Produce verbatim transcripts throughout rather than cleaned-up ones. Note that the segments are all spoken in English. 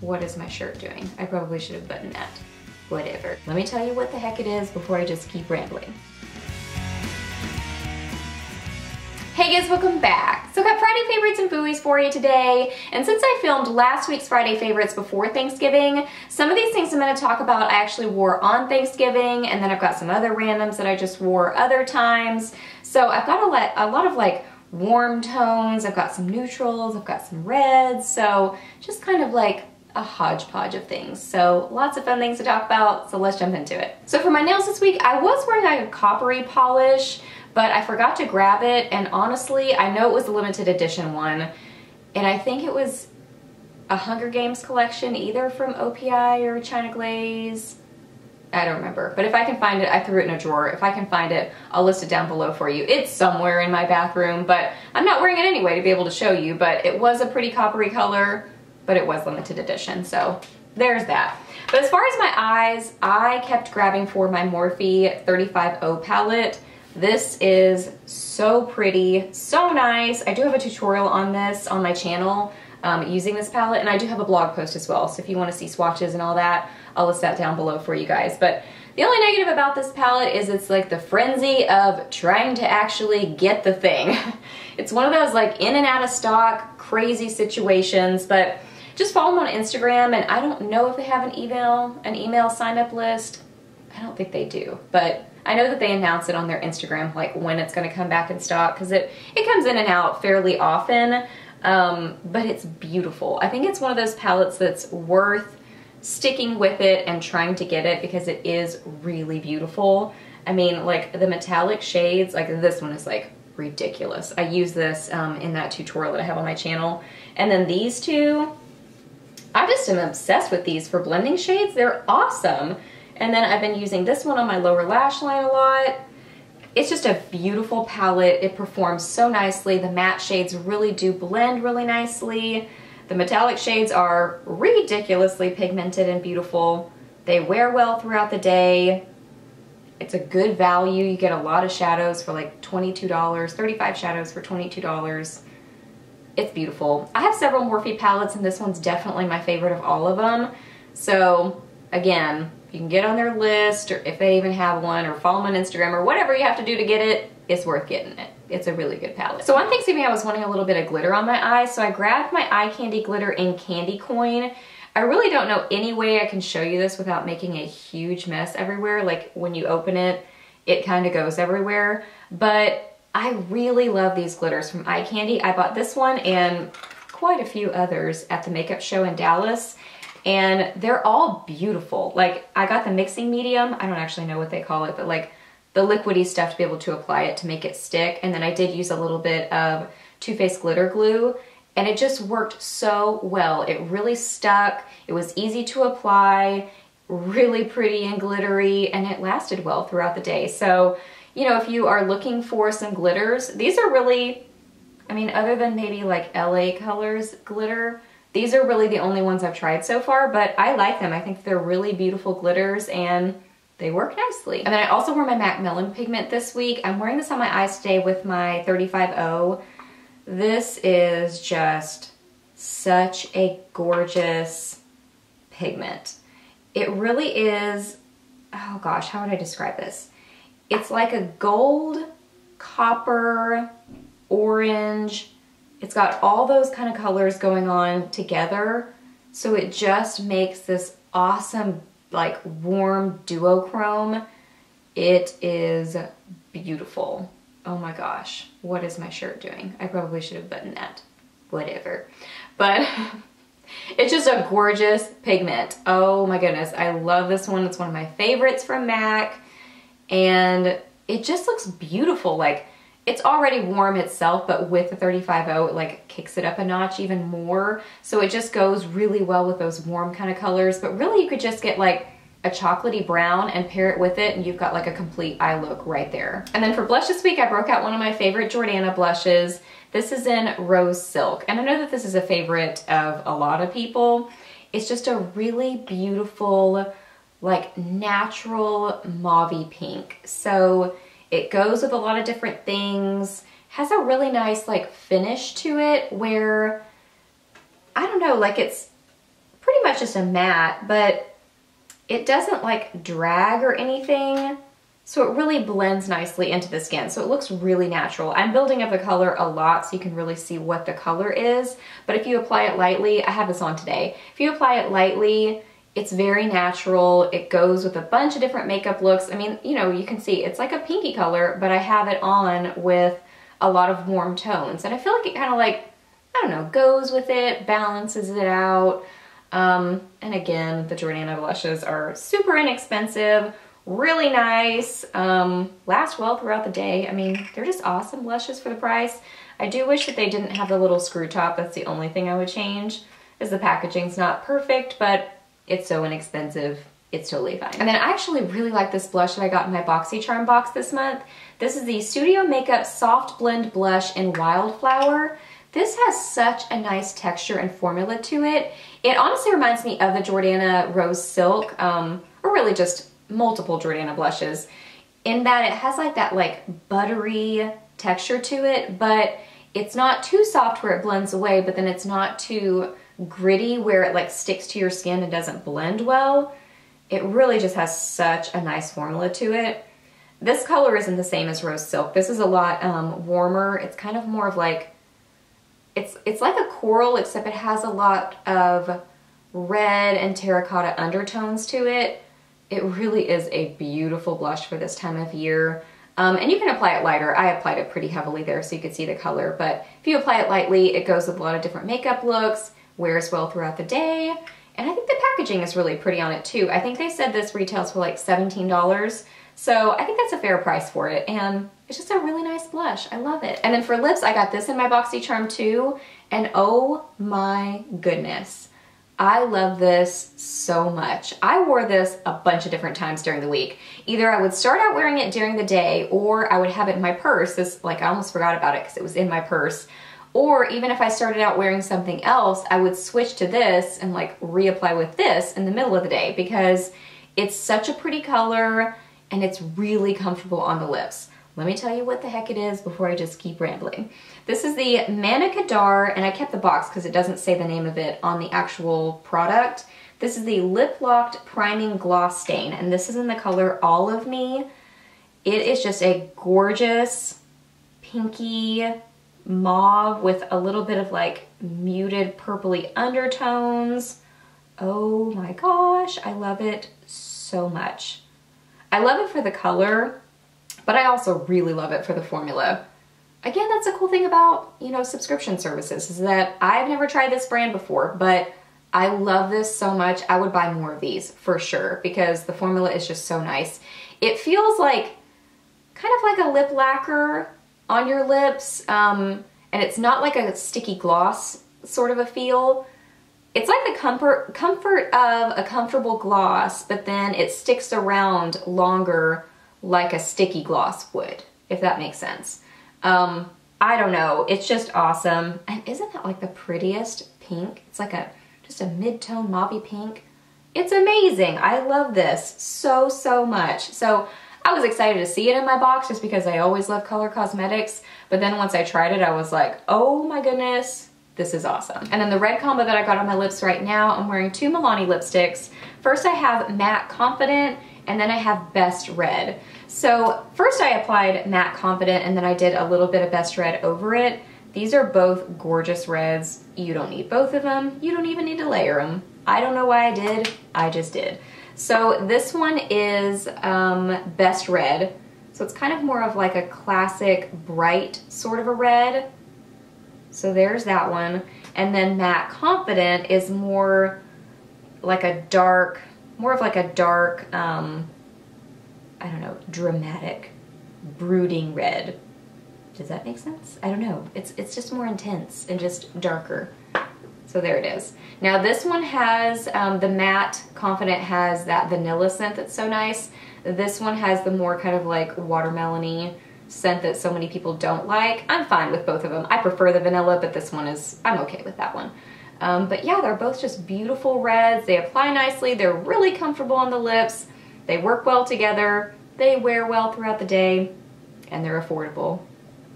What is my shirt doing? I probably should have buttoned that. Whatever. Let me tell you what the heck it is before I just keep rambling. Hey guys, welcome back. So I've got Friday favorites and buoys for you today. And since I filmed last week's Friday favorites before Thanksgiving, some of these things I'm going to talk about I actually wore on Thanksgiving, and then I've got some other randoms that I just wore other times. So I've got a lot, a lot of like warm tones, I've got some neutrals, I've got some reds, so just kind of like a hodgepodge of things. So lots of fun things to talk about, so let's jump into it. So for my nails this week, I was wearing like a coppery polish, but I forgot to grab it, and honestly, I know it was a limited edition one, and I think it was a Hunger Games collection, either from O P I or China Glaze. I don't remember, but if I can find it, I threw it in a drawer. If I can find it, I'll list it down below for you. It's somewhere in my bathroom, but I'm not wearing it anyway to be able to show you, but it was a pretty coppery color, but it was limited edition, so there's that. But as far as my eyes, I kept grabbing for my Morphe thirty-five O palette. This is so pretty, so nice. I do have a tutorial on this on my channel, um, using this palette, and I do have a blog post as well, so if you want to see swatches and all that, I'll list that down below for you guys. But the only negative about this palette is it's like the frenzy of trying to actually get the thing. It's one of those like in and out of stock, crazy situations, but just follow them on Instagram, and I don't know if they have an email, an email sign up list. I don't think they do, but I know that they announce it on their Instagram, like when it's gonna come back in stock, because it, it comes in and out fairly often, um, but it's beautiful. I think it's one of those palettes that's worth sticking with it and trying to get it because it is really beautiful. I mean, like the metallic shades, like this one is like ridiculous. I use this um, in that tutorial that I have on my channel. And then these two, I just am obsessed with these for blending shades. They're awesome. And then I've been using this one on my lower lash line a lot. It's just a beautiful palette. It performs so nicely. The matte shades really do blend really nicely. The metallic shades are ridiculously pigmented and beautiful. They wear well throughout the day. It's a good value. You get a lot of shadows for like twenty-two dollars, thirty-five shadows for twenty-two dollars. It's beautiful. I have several Morphe palettes, and this one's definitely my favorite of all of them. So again, you can get on their list, or if they even have one, or follow them on Instagram, or whatever you have to do to get it. It's worth getting it. It's a really good palette. So on Thanksgiving, I was wanting a little bit of glitter on my eyes, so I grabbed my Eye Kandy glitter in Candy Coin. I really don't know any way I can show you this without making a huge mess everywhere. Like when you open it, it kind of goes everywhere. But I really love these glitters from Eye Kandy. I bought this one and quite a few others at the makeup show in Dallas, and they're all beautiful. Like I got the mixing medium. I don't actually know what they call it, but like the liquidy stuff to be able to apply it to make it stick. And then I did use a little bit of Too Faced glitter glue, and it just worked so well. It really stuck. It was easy to apply, really pretty and glittery, and it lasted well throughout the day. So, you know, if you are looking for some glitters, these are really, I mean, other than maybe like L A Colors glitter, these are really the only ones I've tried so far, but I like them. I think they're really beautiful glitters, and they work nicely. And then I also wore my Mac Melon pigment this week. I'm wearing this on my eyes today with my thirty-five O. This is just such a gorgeous pigment. It really is, oh gosh, how would I describe this? It's like a gold, copper, orange. It's got all those kind of colors going on together. So it just makes this awesome, like warm duochrome. It is beautiful. Oh my gosh, what is my shirt doing? I probably should have buttoned that, whatever. But it's just a gorgeous pigment. Oh my goodness, I love this one. It's one of my favorites from MAC, and it just looks beautiful. Like it's already warm itself, but with the thirty-five O, it like kicks it up a notch even more. So it just goes really well with those warm kind of colors, but really you could just get like a chocolatey brown and pair it with it, and you've got like a complete eye look right there. And then for blush this week, I broke out one of my favorite Jordana blushes. This is in Rose Silk, and I know that this is a favorite of a lot of people. It's just a really beautiful, like natural mauve pink. So it goes with a lot of different things, has a really nice like finish to it where, I don't know, like it's pretty much just a matte, but it doesn't like drag or anything. So it really blends nicely into the skin. So it looks really natural. I'm building up the color a lot so you can really see what the color is. But if you apply it lightly, I have this on today. If you apply it lightly, it's very natural. It goes with a bunch of different makeup looks. I mean, you know, you can see it's like a pinky color, but I have it on with a lot of warm tones. And I feel like it kind of like, I don't know, goes with it, balances it out. Um, and again, the Jordana blushes are super inexpensive. Really nice, um, last well throughout the day. I mean, they're just awesome blushes for the price. I do wish that they didn't have the little screw top. That's the only thing I would change, is the packaging's not perfect, but it's so inexpensive, it's totally fine. And then I actually really like this blush that I got in my BoxyCharm box this month. This is the Studio Makeup Soft Blend Blush in Wildflower. This has such a nice texture and formula to it. It honestly reminds me of the Jordana Rose Silk, um, or really just multiple Jordana blushes, in that it has like that like buttery texture to it, but it's not too soft where it blends away, but then it's not too gritty where it like sticks to your skin and doesn't blend well. It really just has such a nice formula to it. This color isn't the same as Rose Silk. This is a lot um, warmer. It's kind of more of like, it's, it's like a coral, except it has a lot of red and terracotta undertones to it. It really is a beautiful blush for this time of year. Um, and you can apply it lighter. I applied it pretty heavily there so you could see the color, but if you apply it lightly, it goes with a lot of different makeup looks, wears well throughout the day, and I think the packaging is really pretty on it too. I think they said this retails for like seventeen dollars, so I think that's a fair price for it, and it's just a really nice blush. I love it. And then for lips, I got this in my BoxyCharm too, and oh my goodness. I love this so much. I wore this a bunch of different times during the week. Either I would start out wearing it during the day, or I would have it in my purse. This, like, I almost forgot about it because it was in my purse. Or even if I started out wearing something else, I would switch to this and like reapply with this in the middle of the day, because it's such a pretty color and it's really comfortable on the lips. Let me tell you what the heck it is before I just keep rambling. This is the Manna Kadar, and I kept the box because it doesn't say the name of it on the actual product. This is the Lip Locked Priming Gloss Stain, and this is in the color All of Me. It is just a gorgeous pinky mauve with a little bit of like muted purpley undertones. Oh my gosh, I love it so much. I love it for the color, but I also really love it for the formula. Again, that's a cool thing about, you know, subscription services, is that I've never tried this brand before, but I love this so much. I would buy more of these for sure, because the formula is just so nice. It feels like kind of like a lip lacquer on your lips, um, and it's not like a sticky gloss sort of a feel. It's like the comfort, comfort of a comfortable gloss, but then it sticks around longer like a sticky gloss would, if that makes sense. Um, I don't know, it's just awesome. And isn't that like the prettiest pink? It's like a, just a mid-tone mauvey pink. It's amazing, I love this so, so much. So I was excited to see it in my box just because I always love color cosmetics, but then once I tried it, I was like, oh my goodness, this is awesome. And then the red combo that I got on my lips right now, I'm wearing two Milani lipsticks. First I have Matte Confident, and then I have Best Red. So first I applied Matte Confident, and then I did a little bit of Best Red over it. These are both gorgeous reds. You don't need both of them. You don't even need to layer them. I don't know why I did, I just did. So this one is um, Best Red. So it's kind of more of like a classic bright sort of a red. So there's that one. And then Matte Confident is more like a dark, more of like a dark, um, I don't know, dramatic, brooding red. Does that make sense? I don't know. It's, it's just more intense and just darker. So there it is. Now this one has, um, the Matte Confident has that vanilla scent that's so nice. This one has the more kind of like watermelon-y scent that so many people don't like. I'm fine with both of them. I prefer the vanilla, but this one is, I'm okay with that one. Um, but yeah, they're both just beautiful reds. They apply nicely. They're really comfortable on the lips. They work well together. They wear well throughout the day, and they're affordable.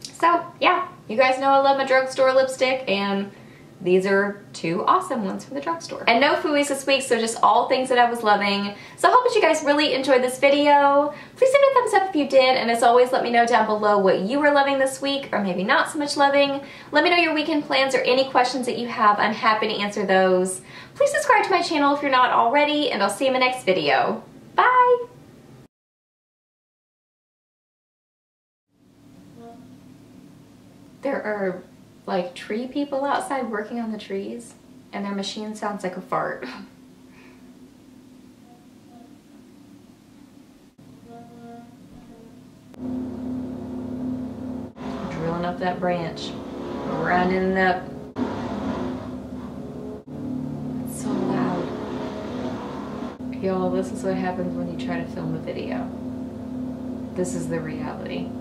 So yeah, you guys know I love my drugstore lipstick, and these are two awesome ones from the drugstore. And no fooies this week, so just all things that I was loving. So I hope that you guys really enjoyed this video. Please give it a thumbs up if you did, and as always, let me know down below what you were loving this week, or maybe not so much loving. Let me know your weekend plans or any questions that you have. I'm happy to answer those. Please subscribe to my channel if you're not already, and I'll see you in my next video. Bye! There are like tree people outside working on the trees, and their machine sounds like a fart. Drilling up that branch, running up. It's so loud. Y'all, this is what happens when you try to film a video. This is the reality.